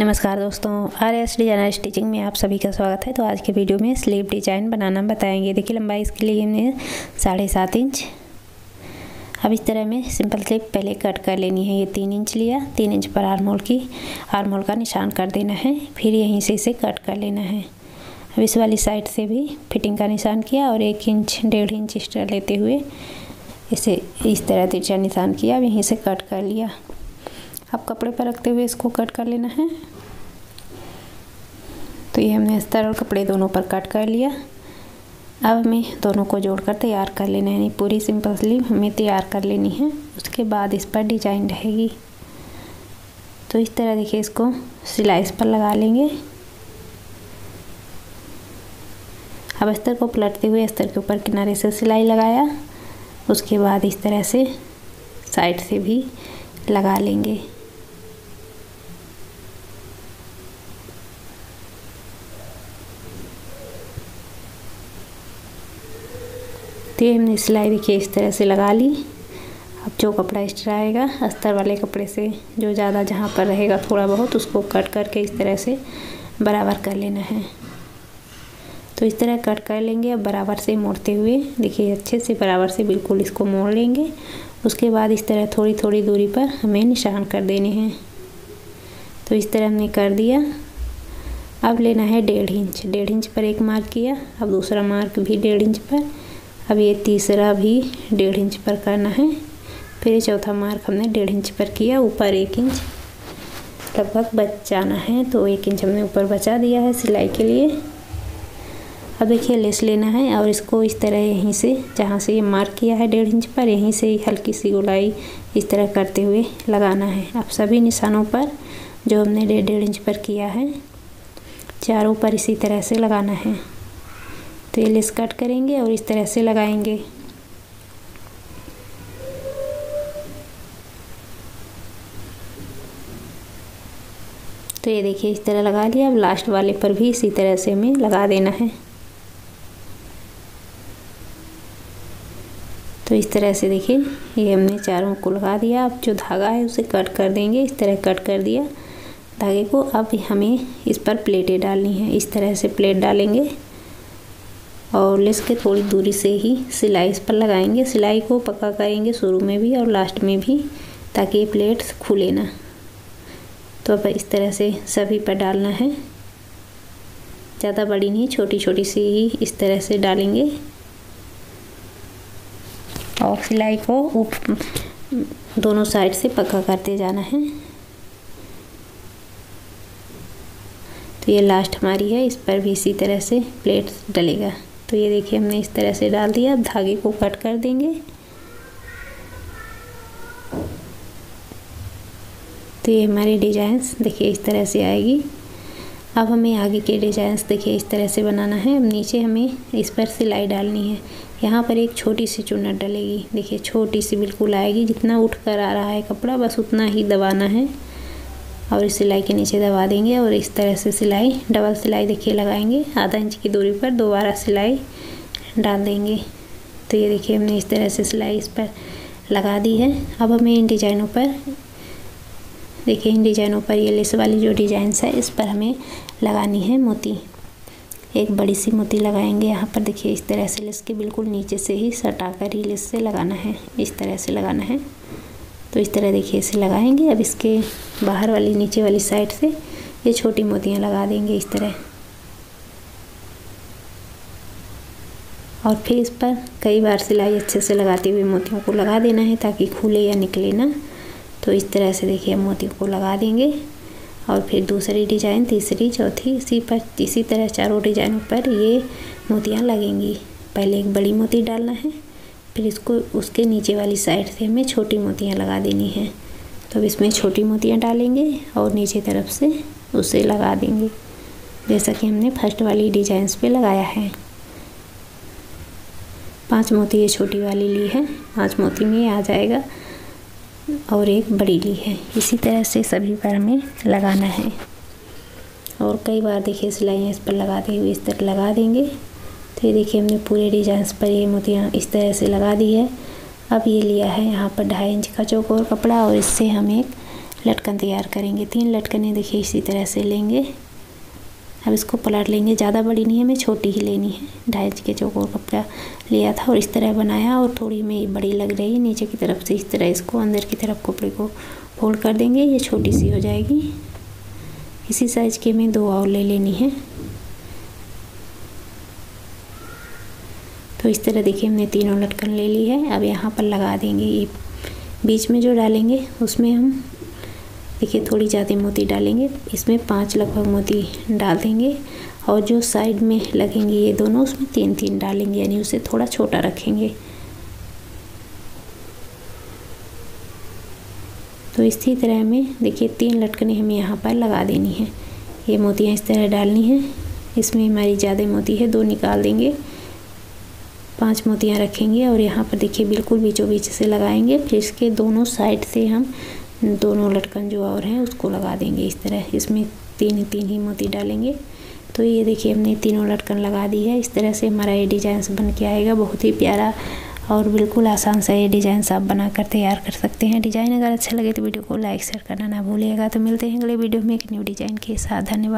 नमस्कार दोस्तों, RS designer stitching में आप सभी का स्वागत है। तो आज के वीडियो में स्लीव डिजाइन बनाना बताएंगे। देखिए, लंबाई इसके लिए हमने 7.5 इंच। अब इस तरह में सिंपल स्लीव पहले कट कर लेनी है। ये 3 इंच लिया, 3 इंच पर आर्म होल का निशान कर देना है, फिर यहीं से इसे कट कर लेना है। अब इस वाली साइड से भी फिटिंग का निशान किया और 1 इंच 1.5 इंच एक्स्ट्रा लेते हुए इसे इस तरह तिरछा निशान किया। अब यहीं से कट कर लिया। अब कपड़े पर रखते हुए इसको कट कर लेना है। तो ये हमने अस्तर और कपड़े दोनों पर कट कर लिया। अब हमें दोनों को जोड़कर तैयार कर लेना है, यानी पूरी सिंपल स्लीव हमें तैयार कर लेनी है। उसके बाद इस पर डिजाइन रहेगी। तो इस तरह देखिए, इसको सिलाइस पर लगा लेंगे। अब अस्तर को पलटते हुए अस्तर के ऊपर किनारे से सिलाई लगाया, उसके बाद इस तरह से साइड से भी लगा लेंगे। तो ये हमने सिलाई देखिए इस तरह से लगा ली। अब जो कपड़ा एक्स्ट्रा आएगा अस्तर वाले कपड़े से, जो ज़्यादा जहाँ पर रहेगा थोड़ा बहुत, उसको कट करके इस तरह से बराबर कर लेना है। तो इस तरह कट कर लेंगे। अब बराबर से मोड़ते हुए देखिए, अच्छे से बराबर से बिल्कुल इसको मोड़ लेंगे। उसके बाद इस तरह थोड़ी थोड़ी दूरी पर हमें निशान कर देने हैं। तो इस तरह हमने कर दिया। अब लेना है 1.5 इंच। 1.5 इंच पर एक मार्क किया, अब दूसरा मार्क भी 1.5 इंच पर, अब ये तीसरा भी 1.5 इंच पर करना है, फिर ये चौथा मार्क हमने 1.5 इंच पर किया। ऊपर 1 इंच लगभग बच जाना है, तो 1 इंच हमने ऊपर बचा दिया है सिलाई के लिए। अब देखिए, लेस लेना है और इसको इस तरह यहीं से, जहाँ से ये मार्क किया है 1.5 इंच पर, यहीं से हल्की सी गोलाई इस तरह करते हुए लगाना है। अब सभी निशानों पर जो हमने 1.5 इंच पर किया है, चारों पर इसी तरह से लगाना है। तो ये लेस कट करेंगे और इस तरह से लगाएंगे। तो ये देखिए इस तरह लगा लिया। अब लास्ट वाले पर भी इसी तरह से हमें लगा देना है। तो इस तरह से देखिए, ये हमने चारों को लगा दिया। अब जो धागा है उसे कट कर देंगे। इस तरह कट कर दिया धागे को। अब हमें इस पर प्लेटें डालनी है। इस तरह से प्लेट डालेंगे और लेस के थोड़ी दूरी से ही सिलाई इस पर लगाएंगे। सिलाई को पक्का करेंगे शुरू में भी और लास्ट में भी, ताकि ये प्लेट खुले ना। तो अब इस तरह से सभी पर डालना है। ज़्यादा बड़ी नहीं, छोटी छोटी सी ही इस तरह से डालेंगे और सिलाई को दोनों साइड से पक्का करते जाना है। तो ये लास्ट हमारी है, इस पर भी इसी तरह से प्लेट डलेगा। तो ये देखिए हमने इस तरह से डाल दिया। अब धागे को कट कर देंगे। तो ये हमारी डिजाइंस देखिए इस तरह से आएगी। अब हमें आगे के डिजाइंस देखिए इस तरह से बनाना है। अब नीचे हमें इस पर सिलाई डालनी है। यहाँ पर एक छोटी सी चुन्नट डलेगी, देखिए छोटी सी बिल्कुल आएगी। जितना उठ कर आ रहा है कपड़ा, बस उतना ही दबाना है और इस सिलाई के नीचे दबा देंगे और इस तरह से सिलाई, डबल सिलाई देखिए लगाएंगे। आधा इंच की दूरी पर दोबारा सिलाई डाल देंगे। तो ये देखिए हमने इस तरह से सिलाई इस पर लगा दी है। अब हमें इन डिजाइनों पर देखिए, इन डिजाइनों पर ये लेस वाली जो डिजाइंस है, इस पर हमें लगानी है मोती। एक बड़ी सी मोती लगाएंगे यहाँ पर। देखिए इस तरह से लेस के बिल्कुल नीचे से ही सटा कर ही लेस से लगाना है, इस तरह से लगाना है। तो इस तरह देखिए इसे लगाएंगे। अब इसके बाहर वाली, नीचे वाली साइड से ये छोटी मोतियाँ लगा देंगे इस तरह, और फिर इस पर कई बार सिलाई अच्छे से लगाते हुए मोतियों को लगा देना है, ताकि खुले या निकले ना। तो इस तरह से देखिए मोतियों को लगा देंगे और फिर दूसरी डिजाइन, तीसरी, चौथी, इसी पर इसी तरह चारों डिजाइनों पर ये मोतियाँ लगेंगी। पहले एक बड़ी मोती डालना है, फिर इसको उसके नीचे वाली साइड से हमें छोटी मोतियाँ लगा देनी है। तो इसमें छोटी मोतियाँ डालेंगे और नीचे तरफ से उसे लगा देंगे, जैसा कि हमने फर्स्ट वाली डिजाइंस पे लगाया है। 5 मोती ये छोटी वाली ली है, 5 मोती में आ जाएगा और एक बड़ी ली है। इसी तरह से सभी पर हमें लगाना है और कई बार देखिए सिलाइयाँ इस पर लगाते हुए इस तरह लगा देंगे। तो ये देखिए हमने पूरे डिजाइंस पर ये मोतियाँ इस तरह से लगा दी है। अब ये लिया है यहाँ पर 2.5 इंच का चौकोर कपड़ा और इससे हम एक लटकन तैयार करेंगे। 3 लटकने देखिए इसी तरह से लेंगे। अब इसको पलट लेंगे, ज़्यादा बड़ी नहीं है, हमें छोटी ही लेनी है। 2.5 इंच के चौकोर कपड़ा लिया था और इस तरह बनाया और थोड़ी में बड़ी लग रही है। नीचे की तरफ से इस तरह इसको अंदर की तरफ कपड़े को फोल्ड कर देंगे, ये छोटी सी हो जाएगी। इसी साइज़ की हमें 2 और ले लेनी है। तो इस तरह देखिए हमने 3 लटकन ले ली है। अब यहाँ पर लगा देंगे, ये बीच में जो डालेंगे उसमें हम देखिए थोड़ी ज़्यादा मोती डालेंगे, इसमें 5 लगभग मोती डाल देंगे। और जो साइड में लगेंगे ये दोनों, उसमें 3-3 डालेंगे, यानी उसे थोड़ा छोटा रखेंगे। तो इसी तरह हमें देखिए 3 लटकने हमें यहाँ पर लगा देनी है। ये मोतियाँ इस तरह डालनी है, इसमें हमारी ज़्यादा मोती है, 2 निकाल देंगे, 5 मोतियाँ रखेंगे। और यहाँ पर देखिए बिल्कुल बीचों बीच से लगाएंगे, फिर इसके दोनों साइड से हम 2 लटकन जो और हैं उसको लगा देंगे इस तरह। इसमें 3-3 ही मोती डालेंगे। तो ये देखिए हमने 3 लटकन लगा दी है। इस तरह से हमारा ये डिज़ाइन बन के आएगा, बहुत ही प्यारा और बिल्कुल आसान सा ये डिज़ाइन आप बना कर तैयार कर सकते हैं। डिज़ाइन अगर अच्छा लगे तो वीडियो को लाइक शेयर करना ना भूलिएगा। तो मिलते हैं अगले वीडियो में एक न्यू डिज़ाइन के साथ। धन्यवाद।